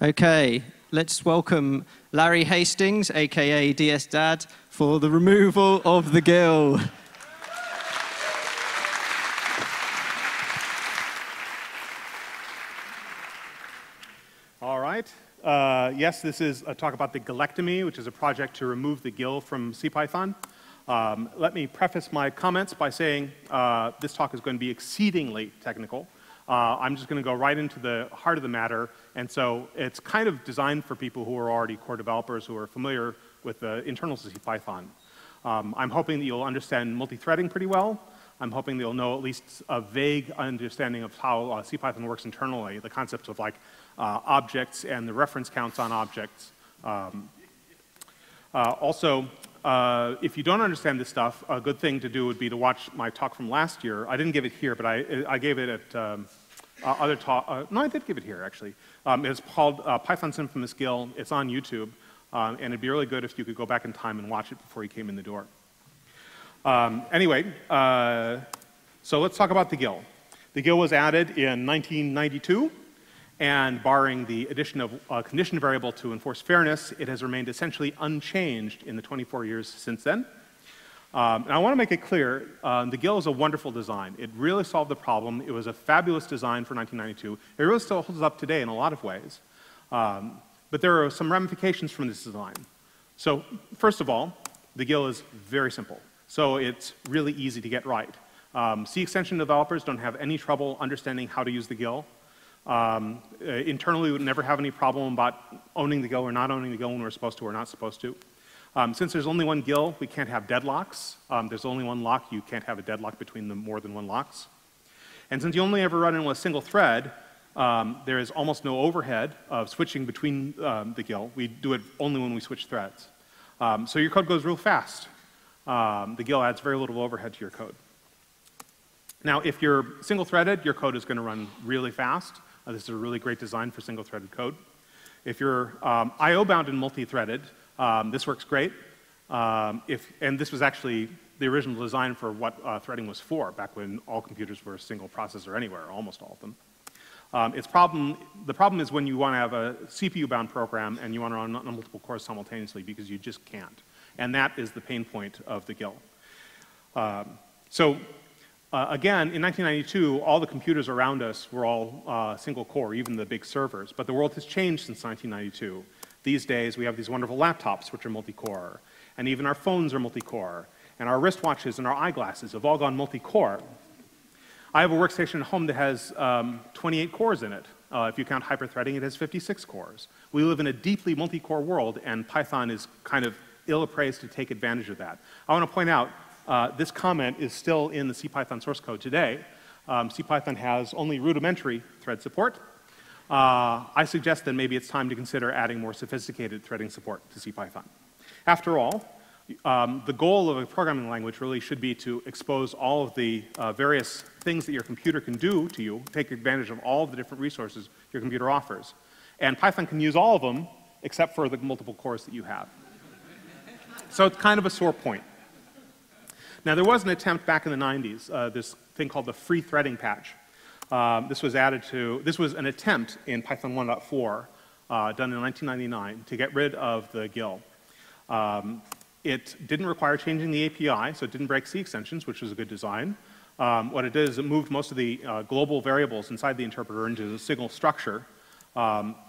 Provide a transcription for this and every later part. Okay, let's welcome Larry Hastings, aka DS Dad, for the removal of the GIL. All right. Yes, this is a talk about the Gilectomy, which is a project to remove the GIL from CPython. Let me preface my comments by saying this talk is going to be exceedingly technical. I'm just going to go right into the heart of the matter, and so it's kind of designed for people who are already core developers who are familiar with the internals of CPython. I'm hoping that you'll understand multi-threading pretty well. I'm hoping that you'll know at least a vague understanding of how CPython works internally, the concepts of like objects and the reference counts on objects. If you don't understand this stuff, a good thing to do would be to watch my talk from last year. I didn't give it here, but I gave it at other talk. No, I did give it here, actually. It's called Python's Infamous GIL. It's on YouTube, and it'd be really good if you could go back in time and watch it before you came in the door. So let's talk about the GIL. The GIL was added in 1992, and barring the addition of a condition variable to enforce fairness, it has remained essentially unchanged in the 24 years since then. And I want to make it clear, the GIL is a wonderful design. It really solved the problem. It was a fabulous design for 1992. It really still holds up today in a lot of ways. But there are some ramifications from this design. So first of all, the GIL is very simple. So it's really easy to get right. C extension developers don't have any trouble understanding how to use the GIL. Internally, we would never have any problem about owning the GIL or not owning the GIL when we're supposed to or not supposed to. Since there's only one GIL, we can't have deadlocks. There's only one lock. You can't have a deadlock between the more than one locks. And since you only ever run into a single thread, there is almost no overhead of switching between the GIL. We do it only when we switch threads. So your code goes real fast. The GIL adds very little overhead to your code. Now, if you're single-threaded, your code is going to run really fast. This is a really great design for single-threaded code. If you're I/O-bound and multi-threaded, this works great. And this was actually the original design for what threading was for, back when all computers were a single processor anywhere, almost all of them. The problem is when you want to have a CPU-bound program and you want to run multiple cores simultaneously because you just can't. And that is the pain point of the GIL. Again, in 1992, all the computers around us were all single core, even the big servers. But the world has changed since 1992. These days, we have these wonderful laptops, which are multi-core. And even our phones are multi-core. And our wristwatches and our eyeglasses have all gone multi-core. I have a workstation at home that has 28 cores in it. If you count hyperthreading, it has 56 cores. We live in a deeply multi-core world, and Python is kind of ill-appraised to take advantage of that. I want to point out, this comment is still in the CPython source code today. CPython has only rudimentary thread support. I suggest that maybe it's time to consider adding more sophisticated threading support to CPython. After all, the goal of a programming language really should be to expose all of the various things that your computer can do to you, take advantage of all of the different resources your computer offers. And Python can use all of them except for the multiple cores that you have. So it's kind of a sore point. Now, there was an attempt back in the 90s, this thing called the free threading patch. This was an attempt in Python 1.4, done in 1999, to get rid of the GIL. It didn't require changing the API, so it didn't break C extensions, which was a good design. What it did is it moved most of the global variables inside the interpreter into a single structure,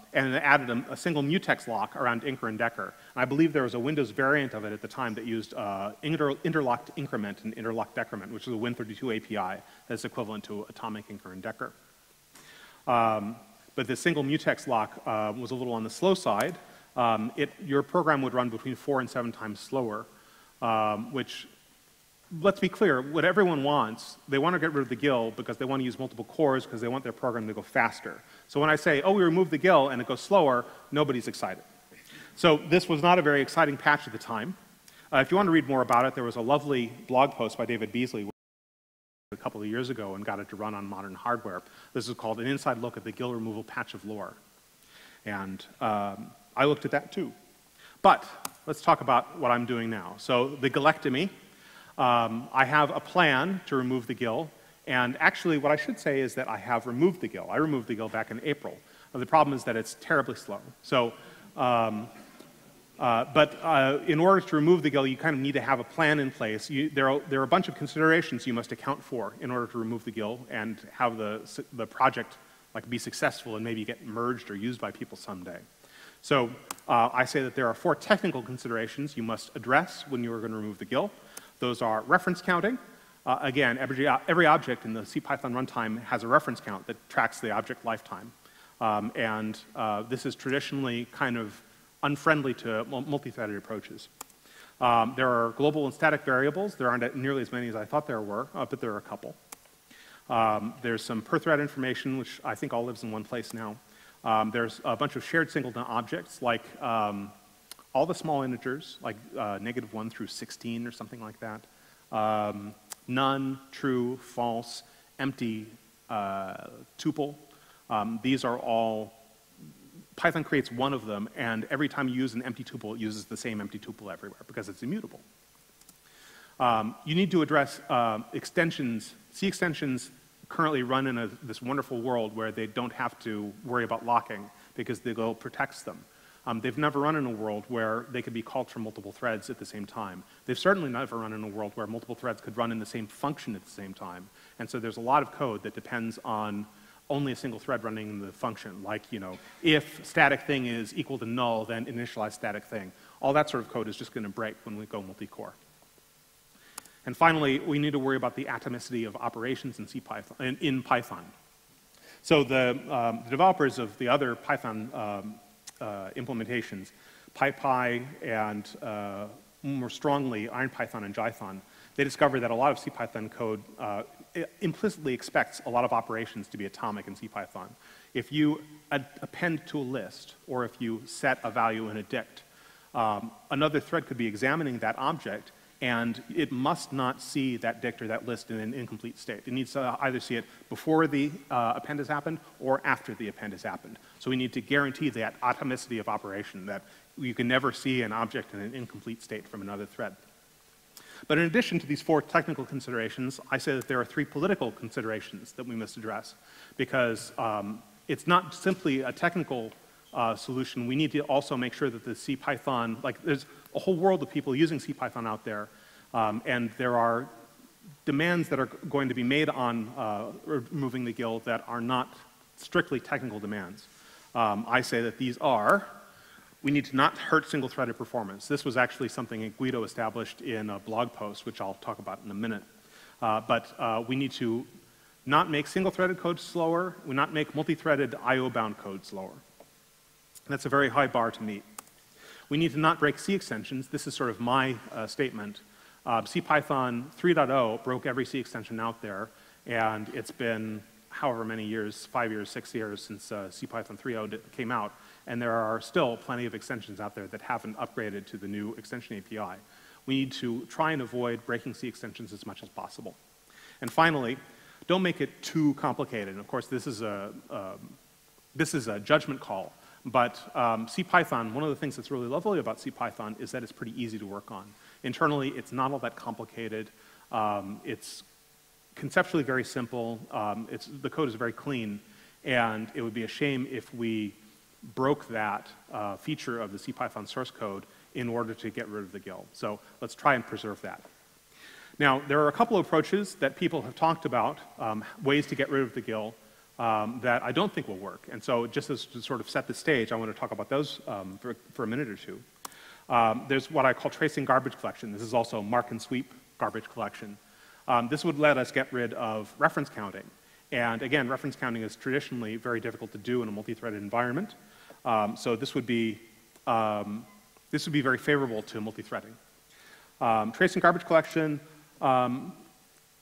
and it added a single mutex lock around incr and decr. And I believe there was a Windows variant of it at the time that used interlocked increment and interlocked decrement, which is a Win32 API that's equivalent to atomic incr and decr. But the single mutex lock was a little on the slow side. Your program would run between 4 and 7 times slower, which, let's be clear, what everyone wants, they want to get rid of the GIL because they want to use multiple cores because they want their program to go faster. So when I say, oh, we removed the GIL and it goes slower, nobody's excited. So this was not a very exciting patch at the time. If you want to read more about it, there was a lovely blog post by David Beazley a couple of years ago and got it to run on modern hardware. This is called An Inside Look at the GIL Removal Patch of Lore. And I looked at that too. But let's talk about what I'm doing now. So the Gilectomy, I have a plan to remove the GIL. And actually, what I should say is that I have removed the GIL. I removed the GIL back in April. The problem is that it's terribly slow. So, in order to remove the GIL, you kind of need to have a plan in place. There are a bunch of considerations you must account for in order to remove the GIL and have the project be successful and maybe get merged or used by people someday. So I say that there are 4 technical considerations you must address when you are going to remove the GIL. Those are reference counting. Again, every object in the CPython runtime has a reference count that tracks the object lifetime. This is traditionally kind of unfriendly to multi-threaded approaches. There are global and static variables. There aren't nearly as many as I thought there were, but there are a couple. There's some per-thread information, which I think all lives in one place now. There's a bunch of shared singleton objects, like all the small integers, like -1 through 16 or something like that. None, true, false, empty, tuple. These are all, Python creates one of them, and every time you use an empty tuple, it uses the same empty tuple everywhere because it's immutable. You need to address extensions. C extensions currently run in this wonderful world where they don't have to worry about locking because the GIL protects them. They've never run in a world where they could be called from multiple threads at the same time. They've certainly never run in a world where multiple threads could run in the same function at the same time. And so there's a lot of code that depends on only a single thread running in the function, like, you know, if static thing is equal to null, then initialize static thing. All that sort of code is just going to break when we go multi-core. And finally, we need to worry about the atomicity of operations in CPython, in Python. So the developers of the other Python implementations, PyPy and more strongly IronPython and Jython, they discover that a lot of CPython code implicitly expects a lot of operations to be atomic in CPython. If you append to a list, or if you set a value in a dict, another thread could be examining that object, and it must not see that dict or that list in an incomplete state. It needs to either see it before the append has happened or after the append has happened. So we need to guarantee that atomicity of operation, that you can never see an object in an incomplete state from another thread. But in addition to these 4 technical considerations, I say that there are 3 political considerations that we must address, because it's not simply a technical solution. We need to also make sure that the CPython, there's a whole world of people using CPython out there, and there are demands that are going to be made on removing the GIL that are not strictly technical demands. I say that these are: we need to not hurt single-threaded performance. This was actually something that Guido established in a blog post, which I'll talk about in a minute. We need to not make single-threaded code slower, we not make multi-threaded IO-bound code slower. That's a very high bar to meet. We need to not break C extensions. This is sort of my statement. CPython 3.0 broke every C extension out there, and it's been however many years, 5 years, 6 years since CPython 3.0 came out, and there are still plenty of extensions out there that haven't upgraded to the new extension API. We need to try and avoid breaking C extensions as much as possible. And finally, don't make it too complicated. And of course, this is a judgment call, but CPython, one of the things that's really lovely about CPython is that it's pretty easy to work on. Internally, it's not all that complicated. It's conceptually very simple. The code is very clean, and it would be a shame if we broke that feature of the CPython source code in order to get rid of the GIL. So let's try and preserve that. Now, there are a couple of approaches that people have talked about, ways to get rid of the GIL, that I don't think will work. And so just as to sort of set the stage, I want to talk about those for a minute or two. There's what I call tracing garbage collection. This is also mark and sweep garbage collection. This would let us get rid of reference counting. And again, reference counting is traditionally very difficult to do in a multi-threaded environment. So this would be very favorable to multi-threading. Tracing garbage collection,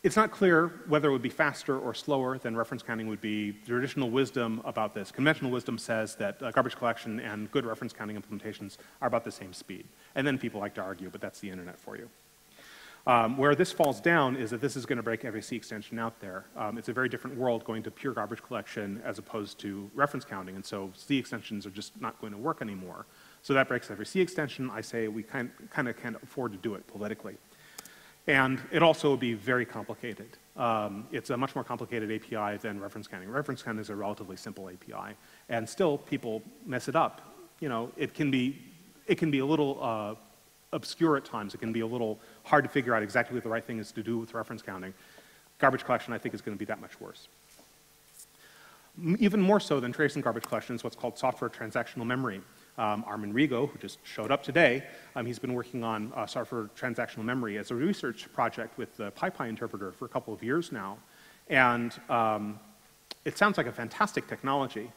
it's not clear whether it would be faster or slower than reference counting would be. Traditional wisdom about this, conventional wisdom, says that garbage collection and good reference counting implementations are about the same speed. And then people like to argue, but that's the internet for you. Where this falls down is that this is going to break every C extension out there. It's a very different world going to pure garbage collection as opposed to reference counting, and so C extensions are just not going to work anymore. So that breaks every C extension. I say we kind of can't afford to do it politically. And it also would be very complicated. It's a much more complicated API than reference scanning. Reference scanning is a relatively simple API, and still people mess it up. You know, it can be a little obscure at times. It can be a little hard to figure out exactly what the right thing is to do with reference counting. Garbage collection, I think, is going to be that much worse. Even more so than tracing garbage collection is what's called software transactional memory. Armin Rigo, who just showed up today, he's been working on software transactional memory as a research project with the PyPy interpreter for a couple of years now. And it sounds like a fantastic technology.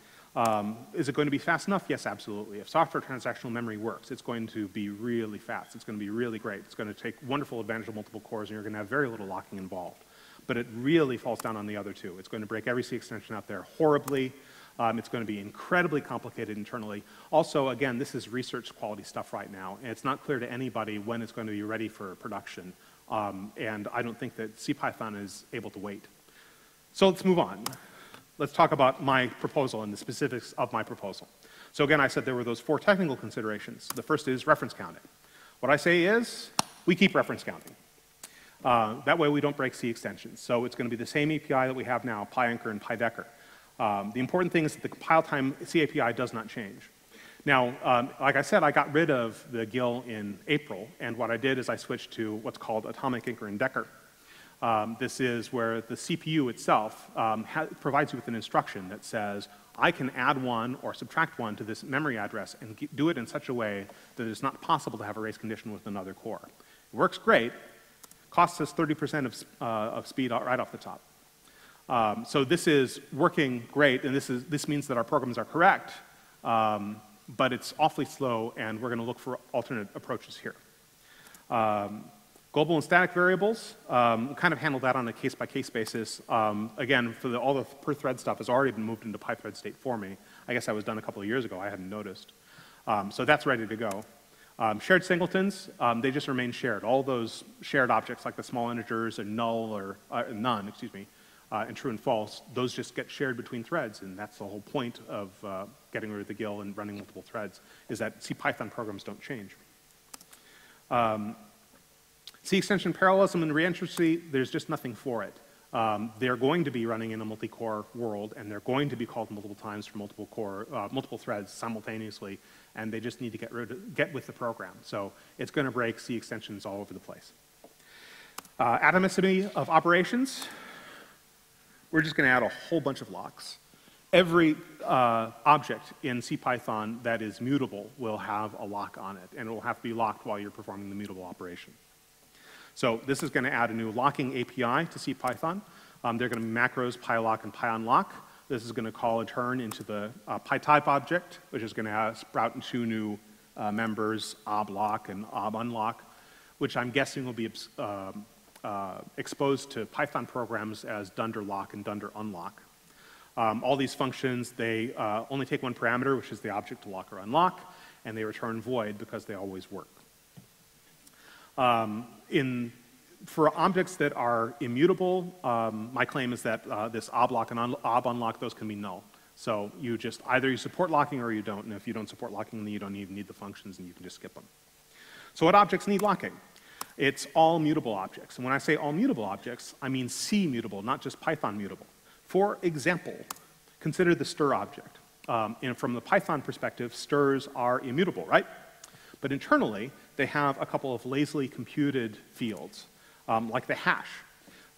Is it going to be fast enough? Yes, absolutely. If software transactional memory works, it's going to be really fast. It's going to be really great. It's going to take wonderful advantage of multiple cores, and you're going to have very little locking involved. But it really falls down on the other two. It's going to break every C extension out there horribly. It's going to be incredibly complicated internally. Also, again, this is research quality stuff right now, and it's not clear to anybody when it's going to be ready for production. And I don't think that CPython is able to wait. So let's move on. Let's talk about my proposal and the specifics of my proposal. So again, I said there were those four technical considerations. The first is reference counting. What I say is, we keep reference counting. That way we don't break C extensions. So it's going to be the same API that we have now, PyINCREF and PyDECREF. The important thing is that the compile time CAPI does not change. Now, like I said, I got rid of the GIL in April, and what I did is I switched to what's called atomic inker and decker. This is where the CPU itself provides you with an instruction that says, I can add one or subtract one to this memory address and do it in such a way that it's not possible to have a race condition with another core. It works great, costs us 30% of speed right off the top. So this is working great, and this means that our programs are correct, but it's awfully slow, and we're going to look for alternate approaches here. Global and static variables, we'll kind of handle that on a case-by-case basis. Again, for all the per-thread stuff has already been moved into PyThread state for me. I guess I was done a couple of years ago. I hadn't noticed. So that's ready to go. Shared singletons, they just remain shared. All those shared objects, like the small integers and null or none, excuse me, and true and false, those just get shared between threads, and that's the whole point of getting rid of the GIL and running multiple threads, is that CPython programs don't change. C extension parallelism and reentrancy, there's just nothing for it. They're going to be running in a multi-core world, and they're going to be called multiple times for multiple threads simultaneously, and they just need to get with the program. So it's going to break C extensions all over the place. Atomicity of operations. We're just going to add a whole bunch of locks. Every object in CPython that is mutable will have a lock on it, and it will have to be locked while you're performing the mutable operation. So this is going to add a new locking API to CPython. They're going to be macros pylock and pyunlock. This is going to call a turn into the PyType object, which is going to sprout in two new members, oblock and obunlock, which I'm guessing will be exposed to Python programs as dunder lock and dunder unlock. All these functions, they only take one parameter, which is the object to lock or unlock, and they return void because they always work. For objects that are immutable, my claim is that this oblock and obunlock, those can be null. So you just, either you support locking or you don't, and if you don't support locking, then you don't even need the functions and you can just skip them. So what objects need locking? It's all mutable objects. And when I say all mutable objects, I mean C mutable, not just Python mutable. For example, consider the stir object. And from the Python perspective, stirs are immutable, right? But internally, they have a couple of lazily computed fields, like the hash.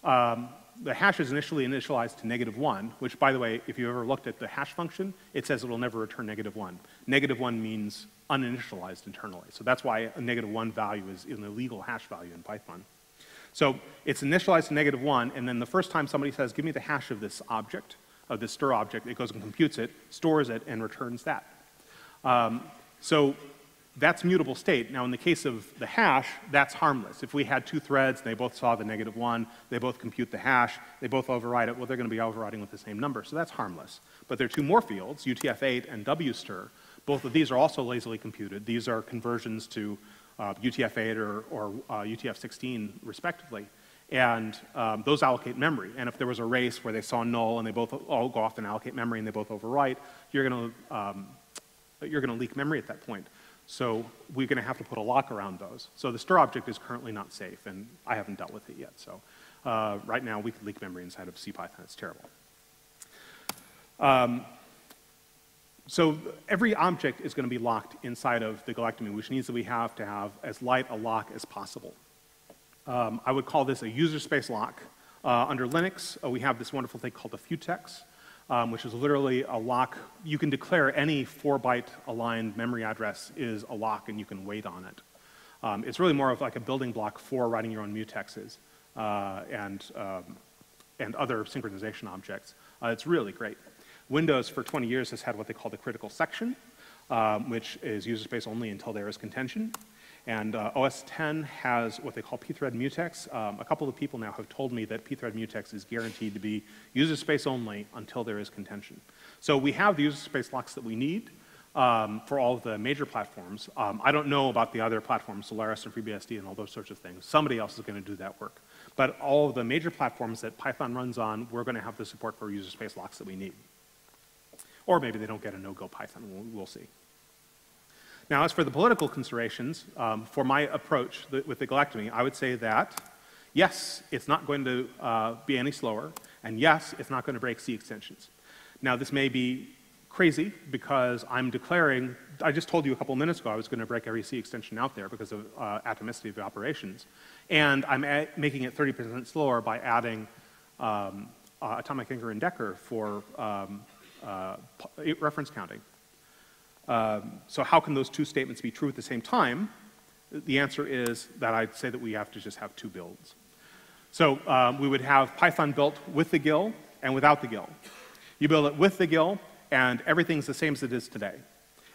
The hash is initially initialized to -1, which, by the way, if you ever looked at the hash function, it says it will never return -1. -1 means uninitialized internally. So that's why a -1 value is an illegal hash value in Python. So it's initialized to -1, and then the first time somebody says, give me the hash of this object, of this stir object, it goes and computes it, stores it, and returns that. So that's mutable state. Now in the case of the hash, that's harmless. If we had two threads, and they both saw the -1, they both compute the hash, they both override it, well, they're going to be overriding with the same number, so that's harmless. But there are two more fields, UTF-8 and WSTIR. Both of these are also lazily computed. These are conversions to UTF-8 or UTF-16, respectively. And those allocate memory. And if there was a race where they saw null and they both all go off and allocate memory and they both overwrite, you're going to leak memory at that point. So we're going to have to put a lock around those. So the stir object is currently not safe, and I haven't dealt with it yet. So right now, we can leak memory inside of CPython. It's terrible. So every object is going to be locked inside of the Gilectomy, which means that we have to have as light a lock as possible. I would call this a user space lock. Under Linux, we have this wonderful thing called the Futex, which is literally a lock. You can declare any 4-byte aligned memory address is a lock, and you can wait on it. It's really more of like a building block for writing your own mutexes and other synchronization objects. It's really great. Windows for 20 years has had what they call the critical section, which is user space only until there is contention. And OS X has what they call pthread mutex. A couple of people now have told me that pthread mutex is guaranteed to be user space only until there is contention. So we have the user space locks that we need for all of the major platforms. I don't know about the other platforms, Solaris and FreeBSD and all those sorts of things. Somebody else is going to do that work. But all of the major platforms that Python runs on, we're going to have the support for user space locks that we need. Or maybe they don't get a no-go Python. We'll see. Now, as for the political considerations, for my approach with the Gilectomy, I would say that, yes, it's not going to be any slower, and yes, it's not going to break C extensions. Now, this may be crazy because I'm declaring, I just told you a couple minutes ago I was going to break every C extension out there because of atomicity of operations, and I'm making it 30% slower by adding atomic inker and decker for reference counting. So how can those two statements be true at the same time? The answer is that I'd say that we have to just have two builds. So we would have Python built with the GIL and without the GIL. You build it with the GIL, and everything's the same as it is today.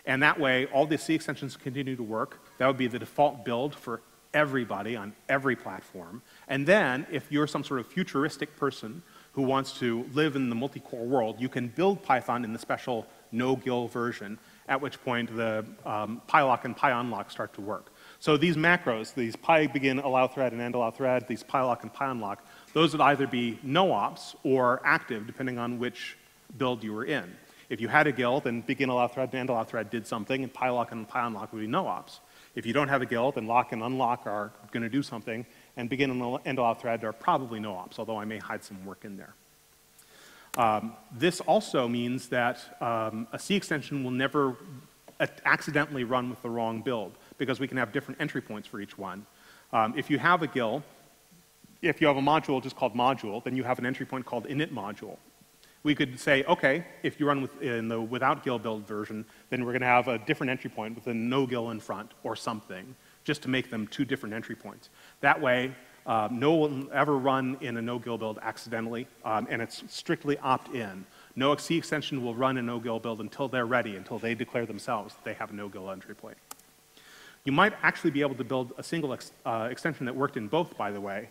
And that way, all the C extensions continue to work. That would be the default build for everybody on every platform. And then, if you're some sort of futuristic person who wants to live in the multi-core world, you can build Python in the special no-GIL version, at which point the pylock and pyunlock start to work. So these macros, these pybegin allow thread and end allow thread, these pylock and pyunlock, those would either be no-ops or active, depending on which build you were in. If you had a GIL, then begin allow thread and end allow thread did something, and pylock and pyunlock would be no-ops. If you don't have a GIL, then lock and unlock are going to do something, and begin and end allow thread are probably no-ops, although I may hide some work in there. This also means that a C extension will never accidentally run with the wrong build, because we can have different entry points for each one. If you have a GIL, if you have a module just called module, then you have an entry point called init module. We could say, okay, if you run in the without GIL build version, then we're going to have a different entry point with a no GIL in front or something, just to make them two different entry points. That way, no one will ever run in a no-GIL build accidentally, and it's strictly opt-in. No C extension will run a no-GIL build until they're ready, until they declare themselves that they have a no-GIL entry point. You might actually be able to build a single extension that worked in both, by the way.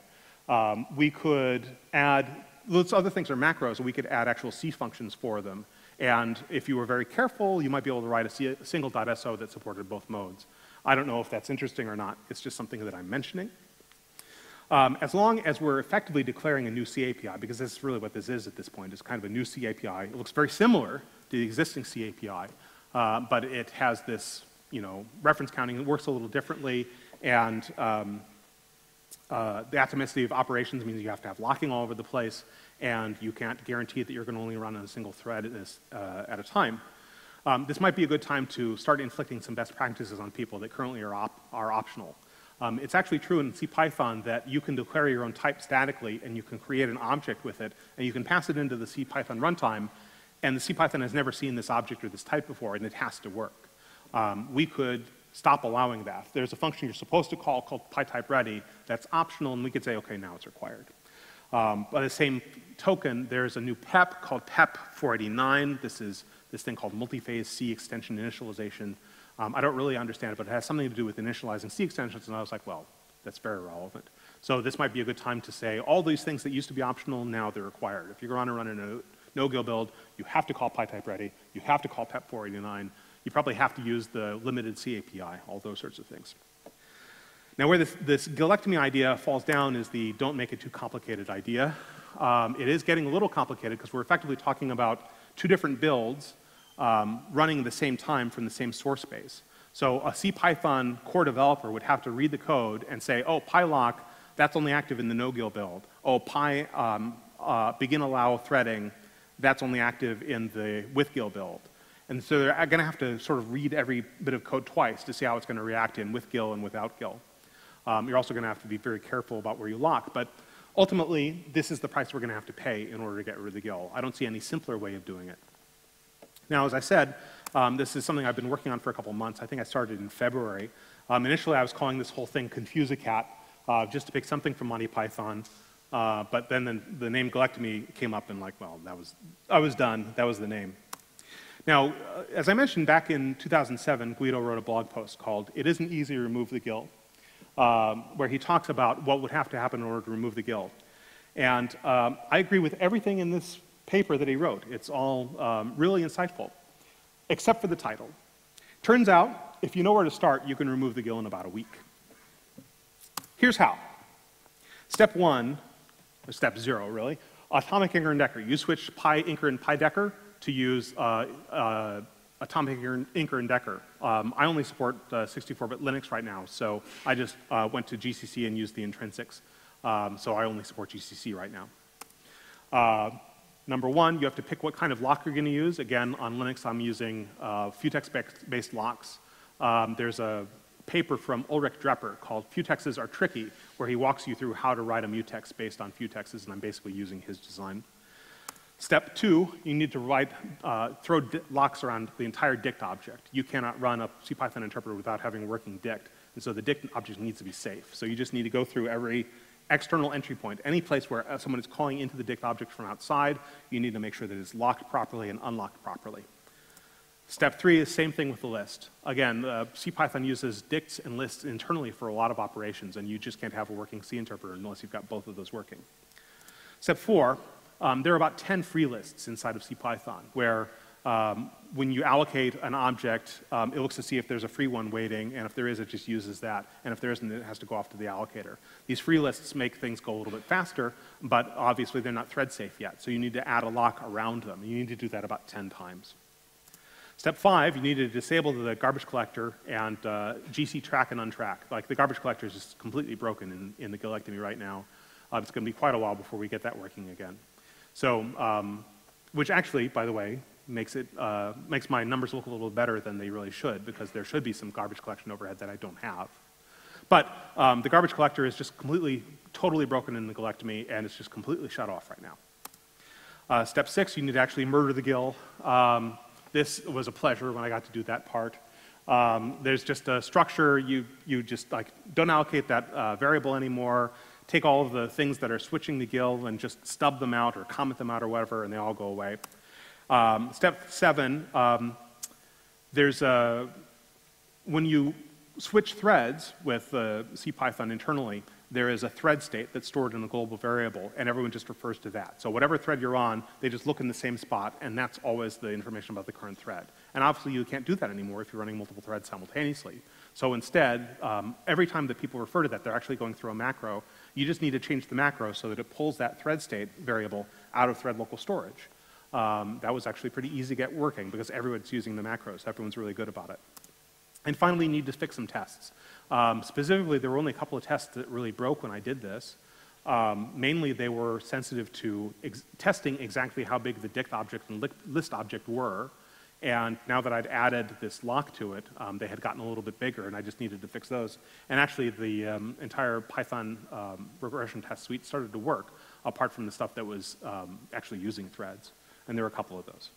We could add, those other things are macros, we could add actual C functions for them. And if you were very careful, you might be able to write a single .so that supported both modes. I don't know if that's interesting or not. It's just something that I'm mentioning. As long as we're effectively declaring a new C API, because that's really what this is at this point, it's kind of a new C API. It looks very similar to the existing C API, but it has this, reference counting. It works a little differently, and the atomicity of operations means you have to have locking all over the place, and you can't guarantee that you're going to only run on a single thread at a time. This might be a good time to start inflicting some best practices on people that currently are optional. It's actually true in CPython that you can declare your own type statically, and you can create an object with it, and you can pass it into the CPython runtime, and the CPython has never seen this object or this type before, and it has to work. We could stop allowing that. There's a function you're supposed to call called PyType_Ready that's optional, and we could say, okay, now it's required. By the same token, there's a new PEP called PEP 489. This is this thing called multiphase C extension initialization. I don't really understand it, but it has something to do with initializing C extensions, and I was like, well, that's very relevant. So this might be a good time to say, all these things that used to be optional, now they're required. If you're going to run a no-GIL build, you have to call PyType_Ready, you have to call PEP 489, you probably have to use the limited C API, all those sorts of things. Now, where this Gilectomy idea falls down is the don't make it too complicated idea. It is getting a little complicated because we're effectively talking about two different builds running at the same time from the same source space. So a CPython core developer would have to read the code and say, oh, pylock, that's only active in the no-gil build. Oh, begin allow threading, that's only active in the with-gil build. And so they're going to have to sort of read every bit of code twice to see how it's going to react in with gil and without gil. You're also going to have to be very careful about where you lock. But ultimately, this is the price we're going to have to pay in order to get rid of the gil. I don't see any simpler way of doing it. Now, as I said, this is something I've been working on for a couple months. I think I started in February. Initially, I was calling this whole thing Confuse-a-Cat, just to pick something from Monty Python. But then the name Gilectomy came up, and like, well, I was done. That was the name. Now, as I mentioned, back in 2007, Guido wrote a blog post called It Isn't Easy to Remove the Gil, where he talks about what would have to happen in order to remove the gil. And I agree with everything in this paper that he wrote. It's all really insightful, except for the title. Turns out, if you know where to start, you can remove the gil in about a week. Here's how. Step one, or step zero, really, atomic increment and decker. You switch Py_INCREF and Py_DECREF to use atomic increment and decker. I only support 64-bit Linux right now, so I just went to GCC and used the intrinsics. So I only support GCC right now. Number one, you have to pick what kind of lock you're going to use. Again, on Linux, I'm using Futex-based locks. There's a paper from Ulrich Drepper called Futexes Are Tricky, where he walks you through how to write a mutex based on Futexes, and I'm basically using his design. Step two, you need to write, throw locks around the entire dict object. You cannot run a CPython interpreter without having a working dict, and so the dict object needs to be safe. So you just need to go through every external entry point, any place where someone is calling into the dict object from outside, you need to make sure that it's locked properly and unlocked properly. Step three is same thing with the list. Again, CPython uses dicts and lists internally for a lot of operations, and you just can't have a working C interpreter unless you've got both of those working. Step four, there are about 10 free lists inside of CPython, where when you allocate an object, it looks to see if there's a free one waiting, and if there is, it just uses that, and if there isn't, it has to go off to the allocator. These free lists make things go a little bit faster, but obviously they're not thread safe yet, so you need to add a lock around them. You need to do that about 10 times. Step five, you need to disable the garbage collector and GC track and untrack. Like, the garbage collector is just completely broken in the Gilectomy right now. It's going to be quite a while before we get that working again. So, which actually, by the way, makes it makes my numbers look a little better than they really should, because there should be some garbage collection overhead that I don't have. But the garbage collector is just completely, totally broken in the Gilectomy, and it's just completely shut off right now. Step six, you need to actually murder the gil. This was a pleasure when I got to do that part. There's just a structure. You just like don't allocate that variable anymore. Take all of the things that are switching the gil and just stub them out or comment them out or whatever, and they all go away. Step seven, when you switch threads with CPython internally, there is a thread state that's stored in a global variable, and everyone just refers to that. So whatever thread you're on, they just look in the same spot, and that's always the information about the current thread. And obviously, you can't do that anymore if you're running multiple threads simultaneously. So instead, every time that people refer to that, they're actually going through a macro. You just need to change the macro so that it pulls that thread state variable out of thread local storage. That was actually pretty easy to get working because everyone's using the macros. Everyone's really good about it. And finally, you need to fix some tests. Specifically, there were only a couple of tests that really broke when I did this. Mainly, they were sensitive to testing exactly how big the dict object and list object were. And now that I'd added this lock to it, they had gotten a little bit bigger, and I just needed to fix those. And actually, the entire Python regression test suite started to work, apart from the stuff that was actually using threads. And there were a couple of those.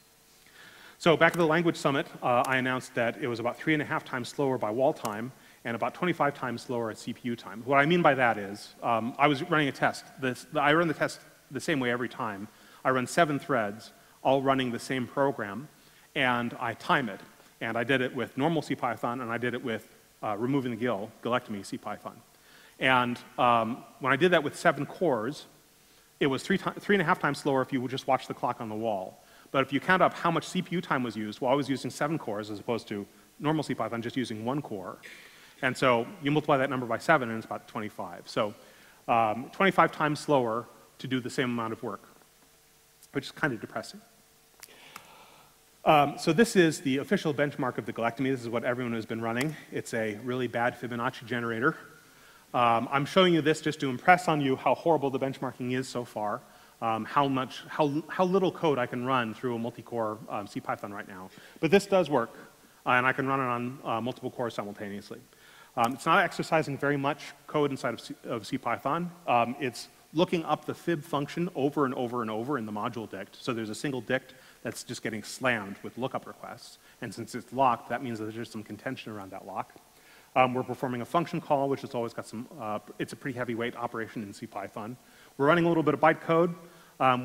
So back at the Language Summit, I announced that it was about 3.5 times slower by wall time and about 25 times slower at CPU time. What I mean by that is I was running a test. I run the test the same way every time. I run 7 threads, all running the same program. And I time it. And I did it with normal CPython, and I did it with removing the gil, Gilectomy CPython. And when I did that with 7 cores, it was 3.5 times slower if you would just watch the clock on the wall. But if you count up how much CPU time was used, well, I was using 7 cores as opposed to normal CPython just using 1 core. And so you multiply that number by 7, and it's about 25. So 25 times slower to do the same amount of work, which is kind of depressing. So this is the official benchmark of the Gilectomy. This is what everyone has been running. It's a really bad Fibonacci generator. I'm showing you this just to impress on you how horrible the benchmarking is so far, how little code I can run through a multi-core CPython right now. But this does work, and I can run it on multiple cores simultaneously. It's not exercising very much code inside of CPython. It's looking up the fib function over and over and over in the module dict. So there's a single dict that's just getting slammed with lookup requests. And since it's locked, that means that there's some contention around that lock. We're performing a function call, which has always got some, it's a pretty heavyweight operation in CPython. We're running a little bit of bytecode.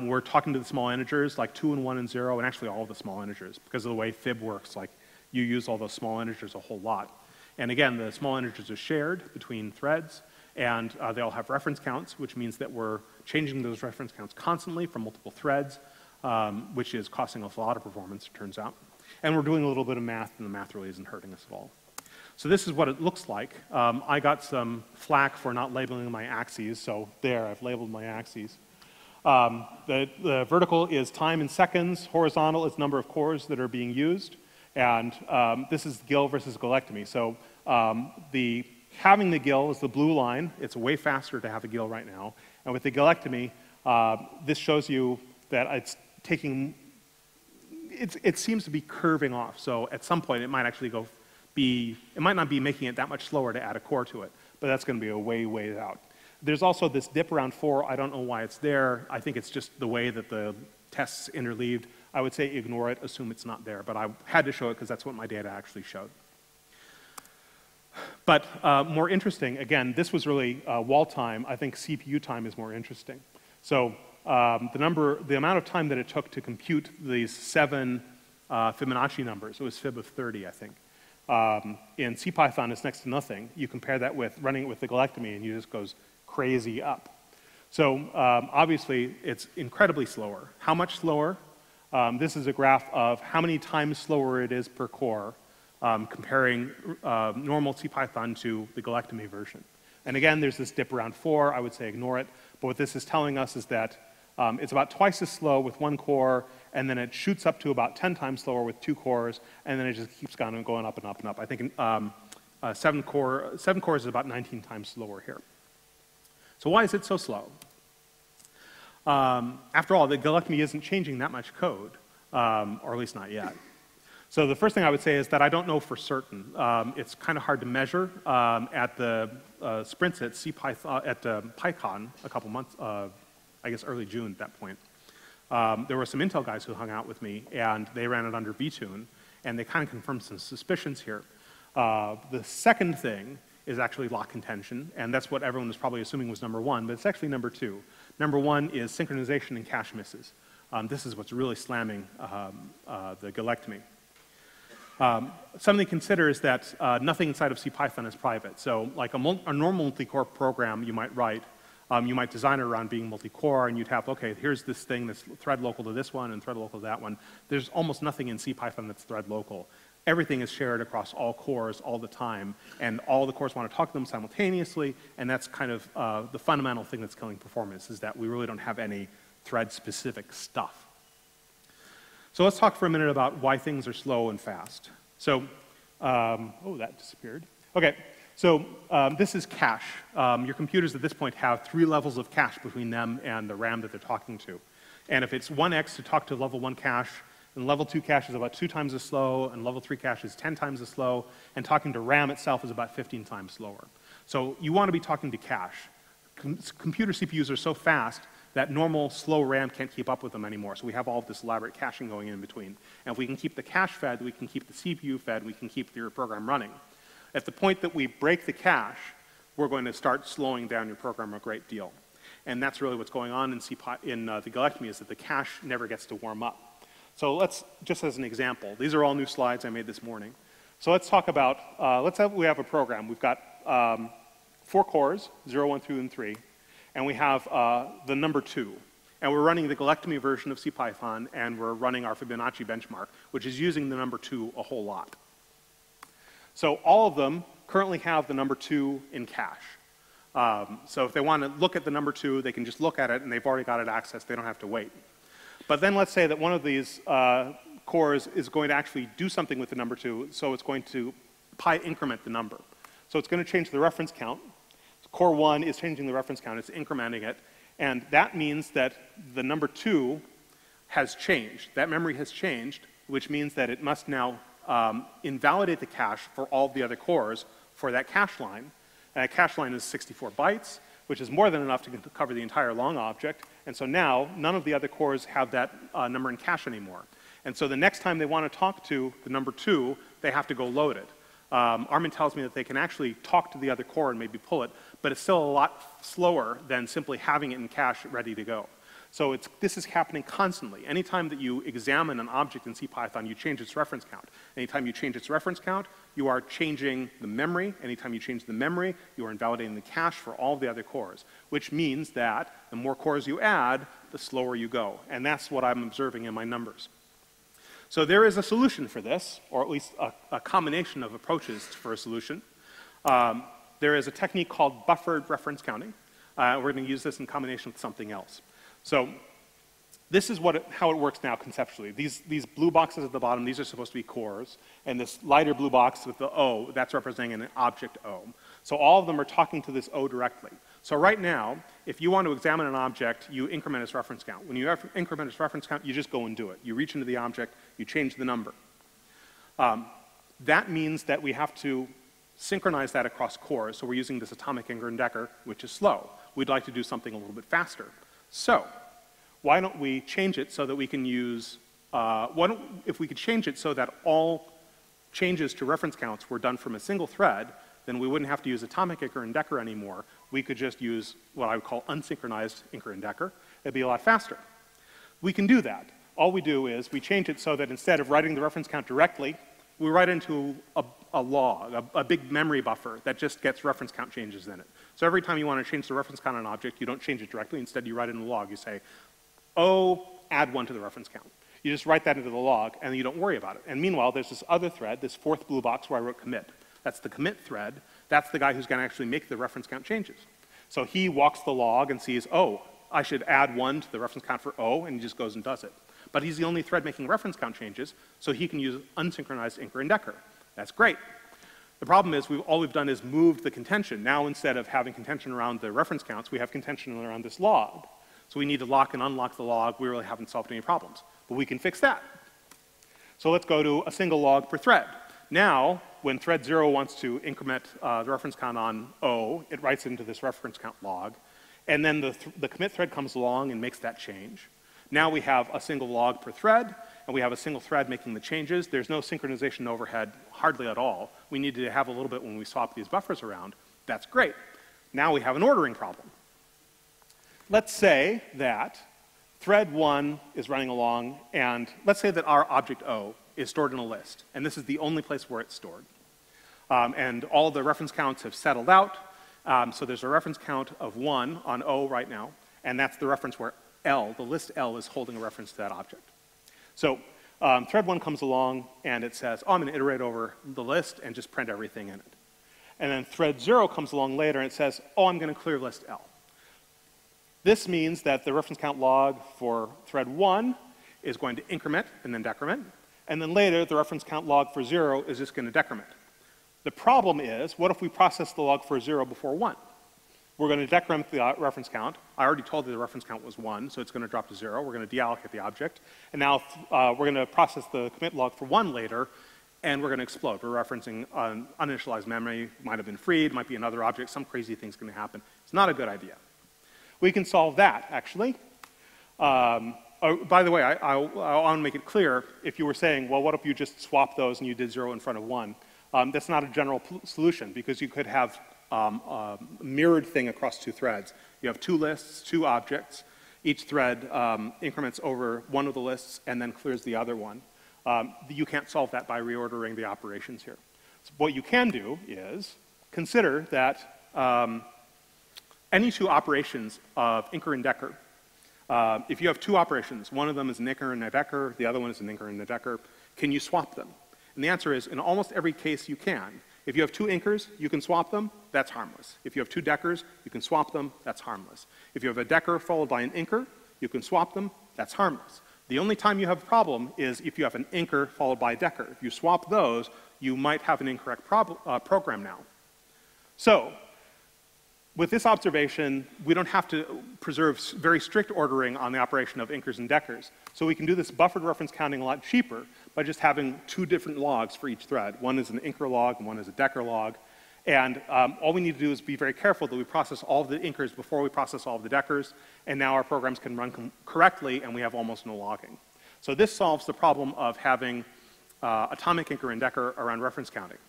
We're talking to the small integers, like 2 and 1 and 0, and actually all of the small integers. Because of the way fib works, like you use all those small integers a whole lot. And again, the small integers are shared between threads, and they all have reference counts, which means that we're changing those reference counts constantly from multiple threads, which is costing us a lot of performance, it turns out. And we're doing a little bit of math, and the math really isn't hurting us at all. So this is what it looks like. I got some flack for not labeling my axes, so there, I've labeled my axes. The vertical is time in seconds, horizontal is number of cores that are being used, and this is GIL versus Gilectomy. So having the GIL is the blue line. It's way faster to have a GIL right now. And with the Gilectomy, this shows you that it's taking, it seems to be curving off. So at some point, it might actually go, it might not be making it that much slower to add a core to it, but that's going to be a way, way out. There's also this dip around 4. I don't know why it's there. I think it's just the way that the tests interleaved. I would say ignore it, assume it's not there, but I had to show it because that's what my data actually showed. But more interesting, again, this was really wall time. I think CPU time is more interesting. So the amount of time that it took to compute these 7 Fibonacci numbers, it was fib of 30, I think. In CPython, it's next to nothing. You compare that with running it with the Gilectomy, and it just goes crazy up. So obviously, it's incredibly slower. How much slower? This is a graph of how many times slower it is per core, comparing normal CPython to the Gilectomy version. And again, there's this dip around 4. I would say ignore it. But what this is telling us is that it's about twice as slow with 1 core, and then it shoots up to about 10 times slower with 2 cores, and then it just keeps going, up and up and up. I think 7 cores is about 19 times slower here. So why is it so slow? After all, the Gilectomy isn't changing that much code, or at least not yet. So the first thing I would say is that I don't know for certain. It's kind of hard to measure. At the sprints at CPython, at PyCon a couple months, I guess early June at that point, there were some Intel guys who hung out with me, and they ran it under VTune, and they kind of confirmed some suspicions here. The second thing is actually lock contention, and that's what everyone was probably assuming was number one, but it's actually number two. Number one is synchronization and cache misses. This is what's really slamming the Gilectomy. Something to consider is that nothing inside of CPython is private. So like a normal multi-core program you might write, you might design it around being multi-core, and you'd have, okay, here's this thing that's thread local to this one and thread local to that one. There's almost nothing in CPython that's thread local. Everything is shared across all cores all the time, and all the cores want to talk to them simultaneously, and that's kind of the fundamental thing that's killing performance, is that we really don't have any thread-specific stuff. So let's talk for a minute about why things are slow and fast. So, oh, that disappeared. Okay. So this is cache. Your computers at this point have 3 levels of cache between them and the RAM that they're talking to. And if it's 1x to talk to level 1 cache, then level 2 cache is about 2 times as slow, and level 3 cache is 10 times as slow, and talking to RAM itself is about 15 times slower. So you want to be talking to cache. Computer CPUs are so fast that normal slow RAM can't keep up with them anymore, so we have all of this elaborate caching going in between. And if we can keep the cache fed, we can keep the CPU fed, we can keep your program running. At the point that we break the cache, we're going to start slowing down your program a great deal. And that's really what's going on in the Gilectomy, is that the cache never gets to warm up. So let's, just as an example, these are all new slides I made this morning. So let's talk about, we have a program. We've got 4 cores, 0, 1, 2, and 3, and we have the number 2. And we're running the Gilectomy version of CPython, and we're running our Fibonacci benchmark, which is using the number 2 a whole lot. So all of them currently have the number 2 in cache. So if they want to look at the number 2, they can just look at it, and they've already got it accessed. They don't have to wait. But then let's say that one of these core is going to actually do something with the number 2, so it's going to pi increment the number. So it's going to change the reference count. Core 1 is changing the reference count, it's incrementing it, and that means that the number 2 has changed. That memory has changed, which means that it must now invalidate the cache for all the other cores for that cache line. And that cache line is 64 bytes, which is more than enough to cover the entire long object, and so now none of the other cores have that number in cache anymore. And so the next time they want to talk to the number 2, they have to go load it. Armin tells me that they can actually talk to the other core and maybe pull it, but it's still a lot slower than simply having it in cache ready to go. So it's, this is happening constantly. Anytime that you examine an object in CPython, you change its reference count. Anytime you change its reference count, you are changing the memory. Anytime you change the memory, you are invalidating the cache for all the other cores, which means that the more cores you add, the slower you go. And that's what I'm observing in my numbers. So there is a solution for this, or at least a combination of approaches for a solution. There is a technique called buffered reference counting. We're going to use this in combination with something else. So this is how it works now conceptually. These blue boxes at the bottom, these are supposed to be cores, and this lighter blue box with the O, that's representing an object O. So all of them are talking to this O directly. So right now, if you want to examine an object, you increment its reference count. When you increment its reference count, you just go and do it. You reach into the object, you change the number. That means that we have to synchronize that across cores, so we're using this atomic increment-decker, which is slow. We'd like to do something a little bit faster. So, why don't we change it so that we can use, if we could change it so that all changes to reference counts were done from a single thread, then we wouldn't have to use atomic increment-decker anymore. We could just use what I would call unsynchronized increment-decker. It'd be a lot faster. We can do that. All we do is we change it so that instead of writing the reference count directly, we write into a log, a big memory buffer that just gets reference count changes in it. So every time you want to change the reference count on an object, you don't change it directly. Instead, you write in the log. You say, oh, add 1 to the reference count. You just write that into the log, and you don't worry about it. And meanwhile, there's this other thread, this fourth blue box where I wrote commit. That's the commit thread. That's the guy who's going to actually make the reference count changes. So he walks the log and sees, oh, I should add 1 to the reference count for O, and he just goes and does it. But he's the only thread making reference count changes, so he can use unsynchronized increment-decker. That's great. The problem is all we've done is moved the contention. Now instead of having contention around the reference counts, we have contention around this log. So we need to lock and unlock the log. We really haven't solved any problems. But we can fix that. So let's go to a single log per thread. Now, when thread 0 wants to increment the reference count on O, it writes into this reference count log, and then the commit thread comes along and makes that change. Now we have a single log per thread, and we have a single thread making the changes. There's no synchronization overhead hardly at all. We needed to have a little bit when we swap these buffers around. That's great. Now we have an ordering problem. Let's say that thread 1 is running along, and let's say that our object O is stored in a list, and this is the only place where it's stored. And all the reference counts have settled out, so there's a reference count of 1 on O right now, and that's the reference where L, the list L, is holding a reference to that object. So thread 1 comes along, and it says, oh, I'm going to iterate over the list and just print everything in it. And then thread 0 comes along later, and it says, oh, I'm going to clear list L. This means that the reference count log for thread 1 is going to increment and then decrement, and then later the reference count log for 0 is just going to decrement. The problem is, what if we process the log for 0 before 1? We're going to decrement the reference count. I already told you the reference count was 1, so it's going to drop to 0. We're going to deallocate the object, and now we're going to process the commit log for 1 later, and we're going to explode. We're referencing uninitialized memory, might have been freed, might be another object, some crazy thing's going to happen. It's not a good idea. We can solve that, actually. By the way, I want to make it clear, if you were saying, well, what if you just swap those and you did 0 in front of 1? That's not a general solution, because you could have a mirrored thing across 2 threads. You have 2 lists, 2 objects. Each thread increments over 1 of the lists and then clears the other 1. You can't solve that by reordering the operations here. So what you can do is consider that any 2 operations of increment-decker. If you have 2 operations, one of them is an increment-decker, the other one is an increment-decker, can you swap them? And the answer is, in almost every case, you can. If you have 2 inkers, you can swap them, that's harmless. If you have 2 deckers, you can swap them, that's harmless. If you have a decker followed by an inker, you can swap them, that's harmless. The only time you have a problem is if you have an inker followed by a decker. If you swap those, you might have an incorrect program now. So, with this observation, we don't have to preserve very strict ordering on the operation of inkers and deckers. So we can do this buffered reference counting a lot cheaper by just having two different logs for each thread. One is an inker log and one is a decker log. And all we need to do is be very careful that we process all of the inkers before we process all of the deckers. And now our programs can run correctly and we have almost no logging. So this solves the problem of having atomic inker and decker around reference counting.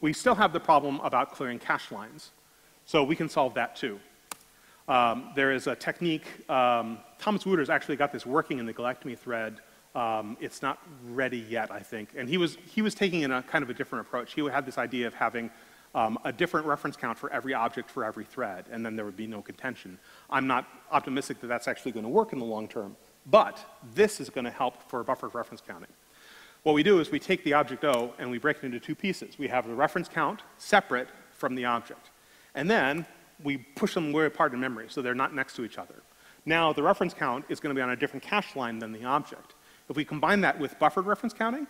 We still have the problem about clearing cache lines. So we can solve that too. There is a technique, Thomas Wouters actually got this working in the Gilectomy thread. It's not ready yet, I think. And he was taking in a kind of a different approach. He had this idea of having a different reference count for every object for every thread, and then there would be no contention. I'm not optimistic that that's actually going to work in the long term, but this is going to help for buffered reference counting. What we do is we take the object O and we break it into two pieces. We have the reference count separate from the object. And then we push them way apart in memory, so they're not next to each other. Now the reference count is going to be on a different cache line than the object. If we combine that with buffered reference counting,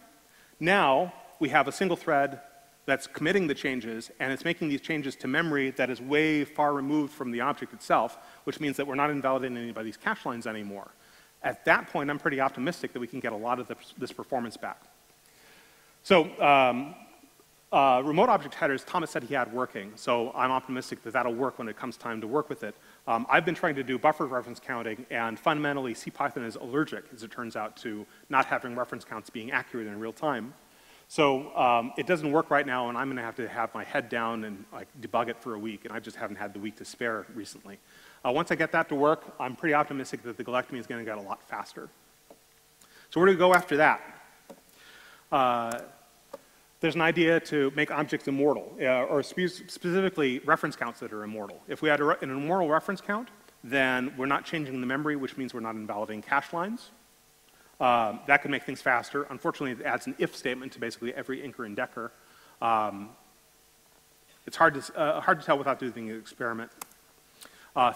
now we have a single thread that's committing the changes, and it's making these changes to memory that is way far removed from the object itself, which means that we're not invalidating anybody's cache lines anymore. At that point, I'm pretty optimistic that we can get a lot of this performance back. So, remote object headers, Thomas said he had working, so I'm optimistic that that'll work when it comes time to work with it. I've been trying to do buffered reference counting, and fundamentally CPython is allergic, as it turns out, to not having reference counts being accurate in real time. So it doesn't work right now, and I'm going to have my head down and like, debug it for a week, and I just haven't had the week to spare recently. Once I get that to work, I'm pretty optimistic that the Gilectomy is going to get a lot faster. So where do we go after that? There's an idea to make objects immortal, or specifically reference counts that are immortal. If we had an immortal reference count, then we're not changing the memory, which means we're not invalidating cache lines. That could make things faster. Unfortunately, it adds an if statement to basically every inker and decker. It's hard to tell without doing the experiment.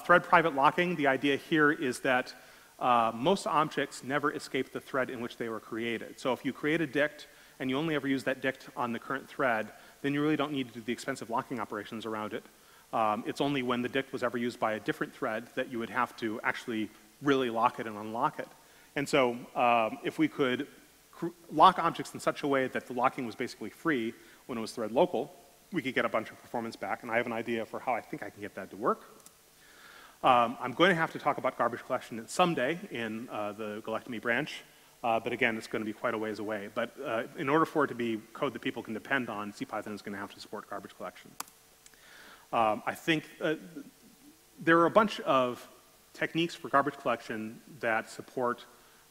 Thread private locking, the idea here is that most objects never escape the thread in which they were created. So if you create a dict, and you only ever use that dict on the current thread, then you really don't need to do the expensive locking operations around it. It's only when the dict was ever used by a different thread that you would have to actually really lock it and unlock it. And so if we could lock objects in such a way that the locking was basically free when it was thread local, we could get a bunch of performance back, and I have an idea for how I think I can get that to work. I'm going to have to talk about garbage collection someday in the Gilectomy branch. But again, it's going to be quite a ways away. But in order for it to be code that people can depend on, CPython is going to have to support garbage collection. I think there are a bunch of techniques for garbage collection that support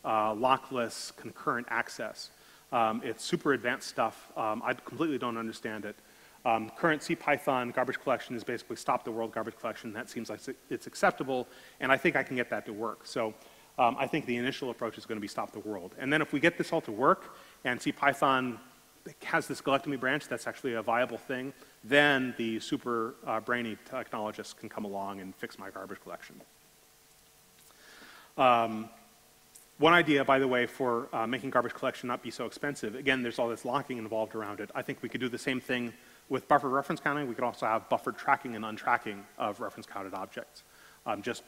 lockless concurrent access. It's super advanced stuff. I completely don't understand it. Current CPython garbage collection is basically stop the world garbage collection. That seems like it's acceptable, and I think I can get that to work. So. I think the initial approach is going to be stop the world. And then if we get this all to work and CPython has this Gilectomy branch that's actually a viable thing, then the super brainy technologists can come along and fix my garbage collection. One idea, by the way, for making garbage collection not be so expensive, again, there's all this locking involved around it. I think we could do the same thing with buffered reference counting. We could also have buffered tracking and untracking of reference counted objects. Just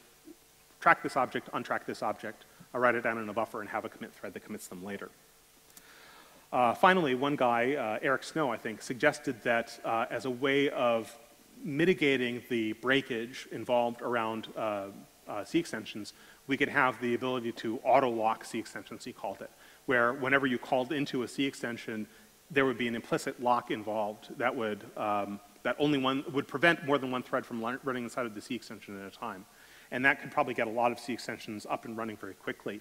track this object, untrack this object, I'll write it down in a buffer and have a commit thread that commits them later. Finally, one guy, Eric Snow, I think, suggested that as a way of mitigating the breakage involved around C extensions, we could have the ability to auto-lock C extensions, he called it, where whenever you called into a C extension, there would be an implicit lock involved that would, that would prevent more than one thread from running inside of the C extension at a time. And that could probably get a lot of C extensions up and running very quickly.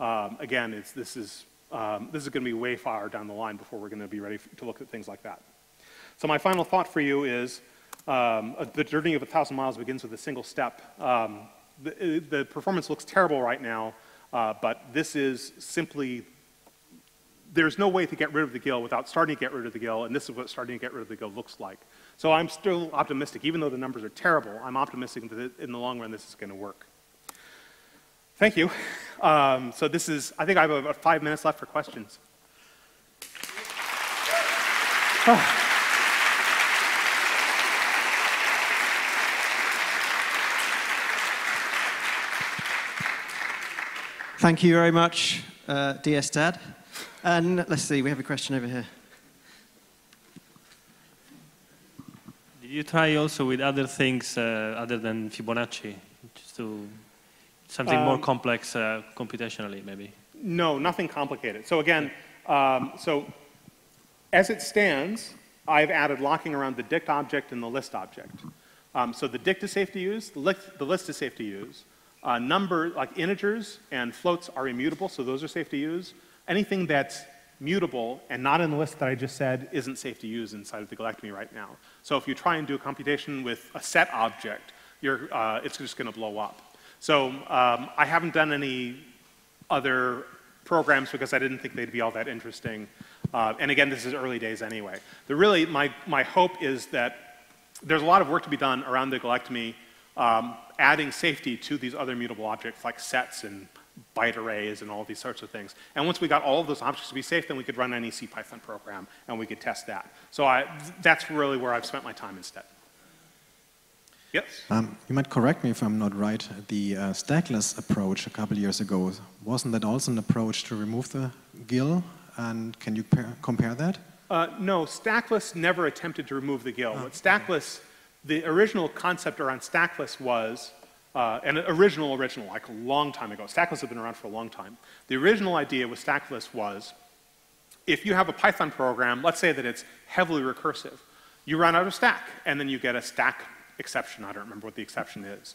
Again, this is going to be way far down the line before we're going to be ready to look at things like that. So my final thought for you is the journey of 1,000 miles begins with a single step. The performance looks terrible right now, but this is simply, there's no way to get rid of the GIL without starting to get rid of the GIL, and this is what starting to get rid of the GIL looks like. So I'm still optimistic, even though the numbers are terrible, I'm optimistic that in the long run this is going to work. Thank you. So this is, I think I have about 5 minutes left for questions. Oh. Thank you very much, DS Dad. And let's see, we have a question over here. Did you try also with other things other than Fibonacci, just to something more complex computationally, maybe? No, nothing complicated. So again, so as it stands, I've added locking around the dict object and the list object. So the dict is safe to use, the list is safe to use. Number, like integers and floats are immutable, so those are safe to use. Anything that's mutable and not in the list that I just said isn't safe to use inside of the Gilectomy right now. So if you try and do a computation with a set object, you're, it's just going to blow up. So I haven't done any other programs because I didn't think they'd be all that interesting. And again, this is early days anyway. Really, my hope is that there's a lot of work to be done around the Gilectomy, adding safety to these other mutable objects like sets and byte arrays and all these sorts of things. And once we got all of those objects to be safe, then we could run any CPython program and we could test that. So that's really where I've spent my time instead. Yes? You might correct me if I'm not right. The stackless approach a couple years ago, wasn't that also an approach to remove the GIL? And can you compare that? No, stackless never attempted to remove the GIL. What stackless... The original concept around stackless was, an original, like a long time ago. Stackless had been around for a long time. The original idea with stackless was, if you have a Python program, let's say that it's heavily recursive, you run out of stack, and then you get a stack exception. I don't remember what the exception is.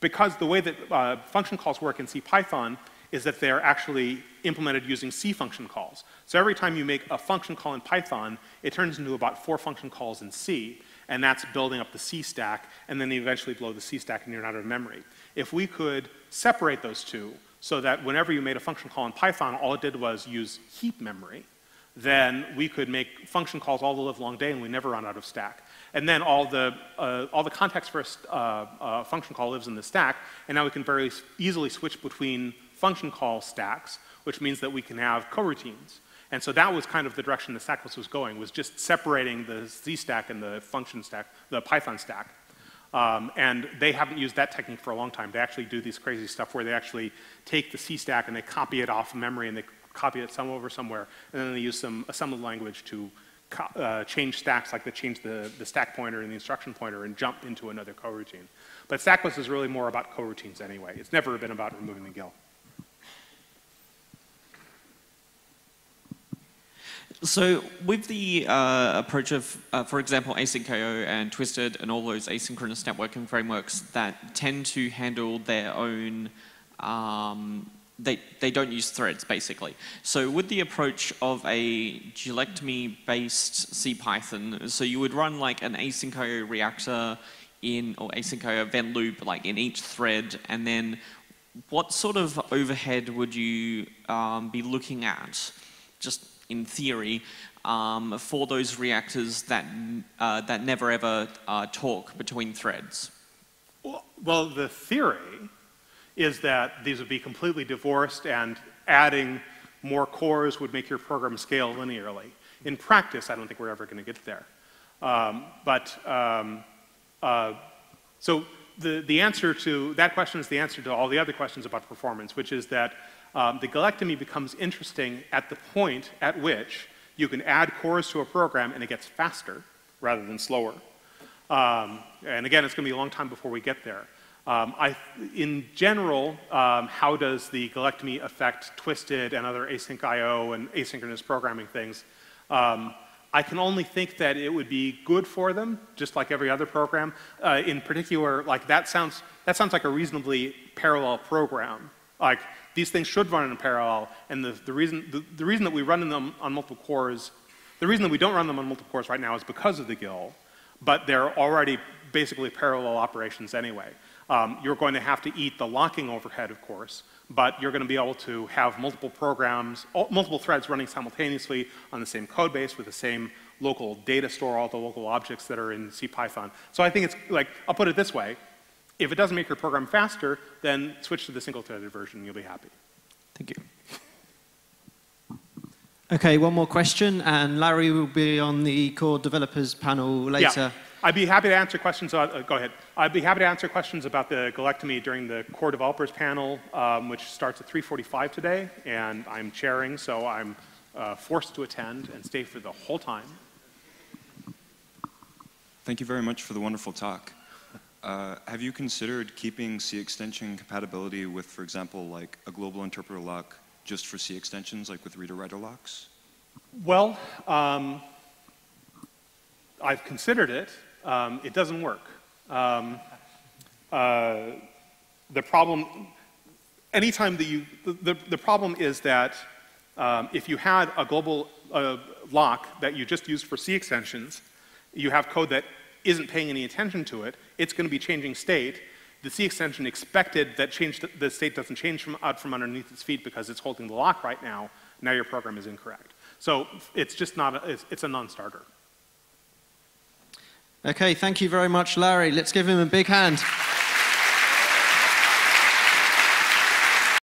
Because the way that function calls work in CPython is that they're actually implemented using C function calls. So every time you make a function call in Python, it turns into about 4 function calls in C, and that's building up the C stack, and then you eventually blow the C stack and you're out of memory. If we could separate those two so that whenever you made a function call in Python, all it did was use heap memory, then we could make function calls all the livelong day and we never run out of stack. And then all the context for a function call lives in the stack, and now we can very easily switch between function call stacks, which means that we can have coroutines. And so that was kind of the direction the stackless was going, was just separating the C stack and the function stack, the Python stack. And they haven't used that technique for a long time. They actually do these crazy stuff where they actually take the C stack and they copy it off memory and they copy it somewhere, and then they use some assembly language to change stacks, like they change the stack pointer and the instruction pointer and jump into another coroutine. But stackless is really more about coroutines anyway. It's never been about removing the GIL. So with the approach of, for example, AsyncIO and Twisted and all those asynchronous networking frameworks that tend to handle their own, they don't use threads, basically. So with the approach of a Gilectomy-based CPython, so you would run like an AsyncIO reactor in, or AsyncIO event loop like in each thread, and then what sort of overhead would you be looking at? Just in theory, for those reactors that, that never ever talk between threads? Well, the theory is that these would be completely divorced and adding more cores would make your program scale linearly. In practice, I don't think we're ever going to get there. So the answer to that question is the answer to all the other questions about performance, which is that the Gilectomy becomes interesting at the point at which you can add cores to a program and it gets faster rather than slower. And again, it's going to be a long time before we get there. In general, how does the Gilectomy affect Twisted and other async IO and asynchronous programming things? I can only think that it would be good for them, just like every other program. In particular, like that sounds like a reasonably parallel program. Like, these things should run in parallel, and the reason that we run them on multiple cores, the reason that we don't run them on multiple cores right now is because of the GIL, but they're already basically parallel operations anyway. You're going to have to eat the locking overhead, of course, but you're going to be able to have multiple programs, multiple threads running simultaneously on the same code base with the same local data store, all the local objects that are in CPython. So I think it's like, I'll put it this way, If it doesn't make your program faster, then switch to the single-threaded version and you'll be happy. Thank you. OK, one more question. And Larry will be on the core developers panel later. Yeah. I'd be happy to answer questions. Go ahead. I'd be happy to answer questions about the Gilectomy during the core developers panel, which starts at 3:45 today. And I'm chairing, so I'm forced to attend and stay for the whole time. Thank you very much for the wonderful talk. Have you considered keeping C extension compatibility with, for example, like a global interpreter lock just for C extensions, like with reader-writer locks? Well, I've considered it. It doesn't work. The problem, anytime that you, the problem is that if you had a global lock that you just used for C extensions, you have code that isn't paying any attention to it. It's going to be changing state. The C extension expected that the state doesn't change out from underneath its feet because it's holding the lock right now. Now your program is incorrect. So it's just not, it's a non-starter. OK, thank you very much, Larry. Let's give him a big hand.